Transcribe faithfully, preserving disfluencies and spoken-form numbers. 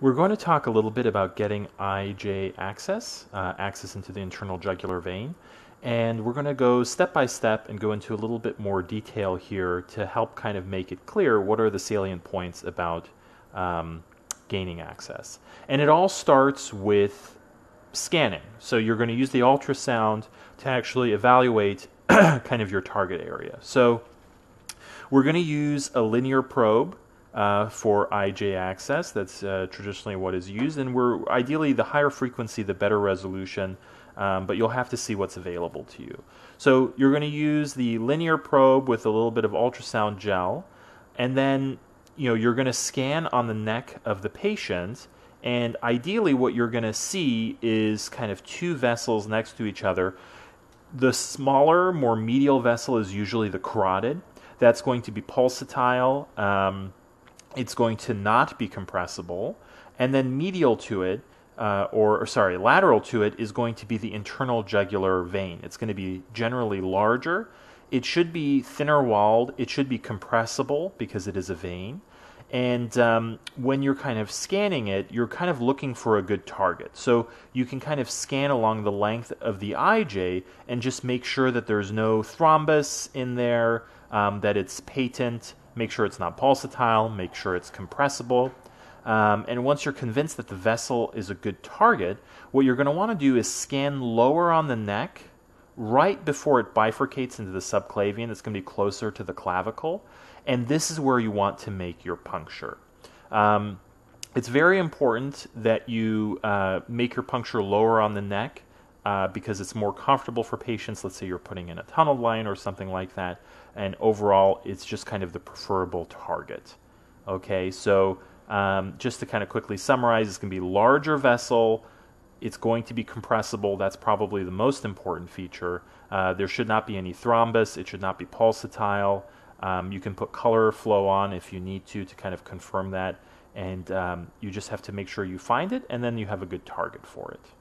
We're going to talk a little bit about getting I J access, uh, access into the internal jugular vein, and we're going to go step by step and go into a little bit more detail here to help kind of make it clear what are the salient points about um, gaining access. And it all starts with scanning. So you're going to use the ultrasound to actually evaluate kind of your target area. So we're going to use a linear probe Uh, for I J access. That's uh, traditionally what is used, and we're ideally the higher frequency the better resolution, um, but you'll have to see what's available to you. So you're going to use the linear probe with a little bit of ultrasound gel, and then you know you're going to scan on the neck of the patient, and ideally what you're going to see is kind of two vessels next to each other. The smaller, more medial vessel is usually the carotid. That's going to be pulsatile. Um, it's going to not be compressible, and then medial to it, uh, or, or sorry, lateral to it is going to be the internal jugular vein. It's going to be generally larger. It should be thinner walled. It should be compressible because it is a vein. And um, when you're kind of scanning it, you're kind of looking for a good target. So you can kind of scan along the length of the I J and just make sure that there's no thrombus in there, um, that it's patent, make sure it's not pulsatile, make sure it's compressible. Um, and once you're convinced that the vessel is a good target, what you're going to want to do is scan lower on the neck right before it bifurcates into the subclavian. That's going to be closer to the clavicle. And this is where you want to make your puncture. Um, it's very important that you uh, make your puncture lower on the neck uh, because it's more comfortable for patients. Let's say you're putting in a tunneled line or something like that. And overall, it's just kind of the preferable target. Okay, so um, just to kind of quickly summarize, it's going to be larger vessel. It's going to be compressible. That's probably the most important feature. Uh, there should not be any thrombus. It should not be pulsatile. Um, you can put color flow on if you need to to kind of confirm that. And um, you just have to make sure you find it, and then you have a good target for it.